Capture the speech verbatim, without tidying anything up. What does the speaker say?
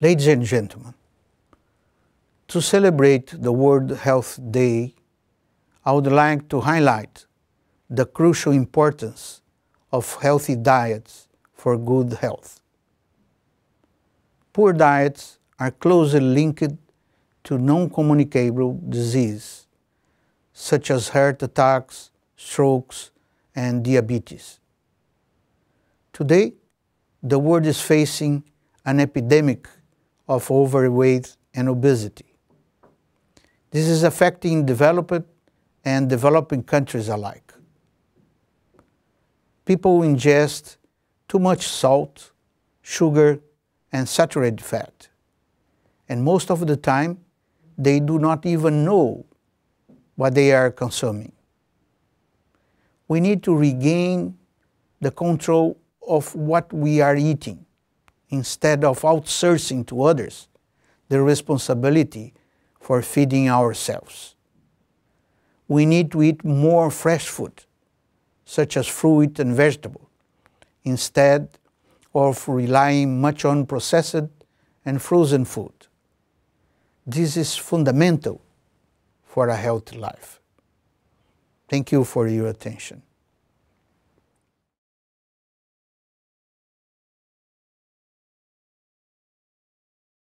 Ladies and gentlemen, to celebrate the World Health Day, I would like to highlight the crucial importance of healthy diets for good health. Poor diets are closely linked to non-communicable disease, such as heart attacks, strokes, and diabetes. Today, the world is facing an epidemic of overweight and obesity. This is affecting developed and developing countries alike. People ingest too much salt, sugar, and saturated fat, and most of the time they do not even know what they are consuming. We need to regain the control of what we are eating instead of outsourcing to others the responsibility for feeding ourselves. We need to eat more fresh food, such as fruit and vegetable, instead of relying much on processed and frozen food. This is fundamental for a healthy life. Thank you for your attention.